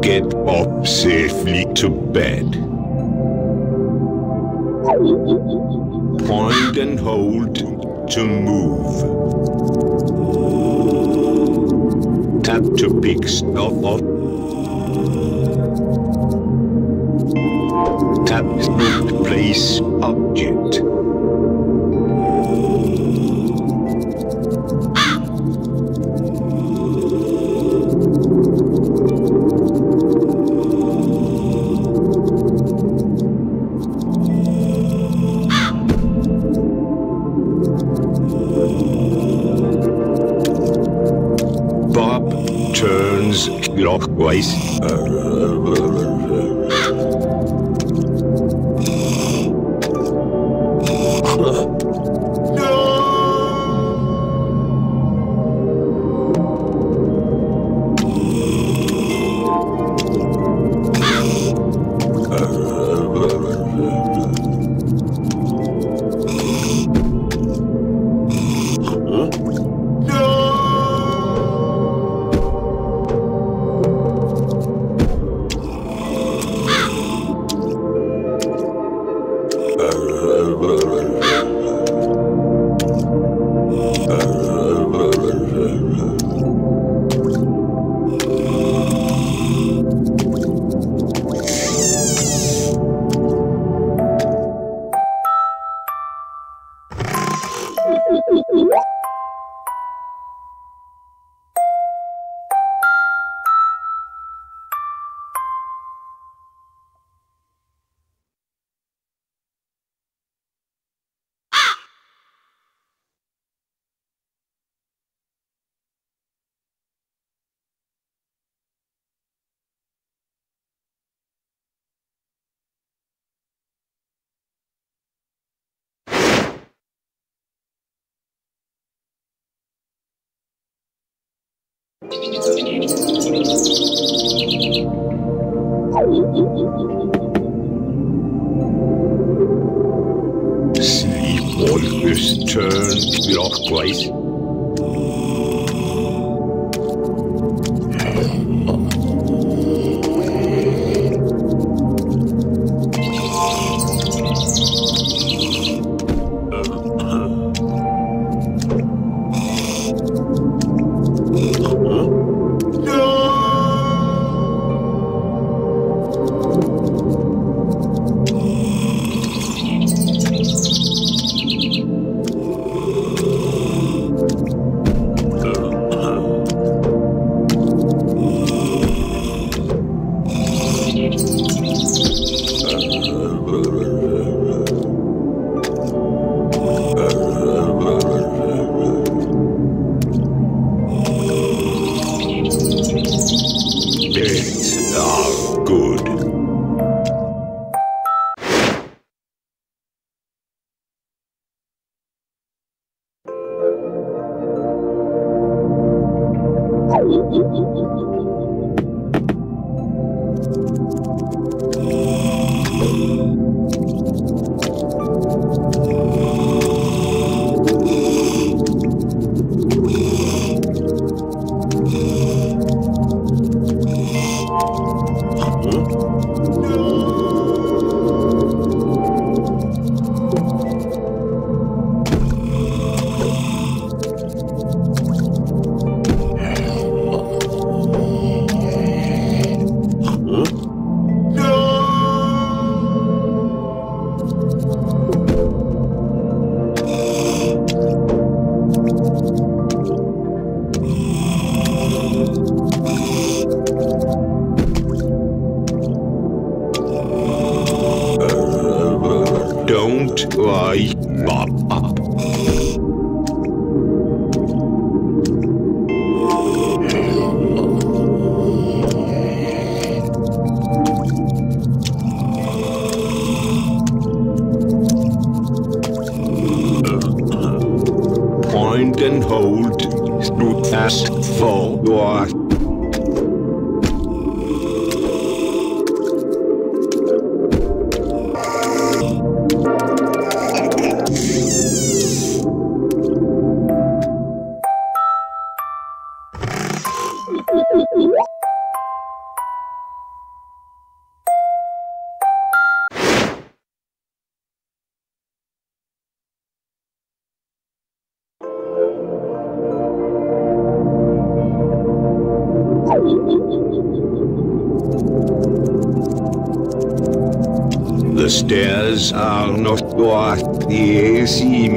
Get up safely to bed. Point and hold to move. Tap to pick stuff up. Tap to place object. Clockwise. Sleepwalkers turn clockwise. And hold to fast forward. The stairs are not what they seem.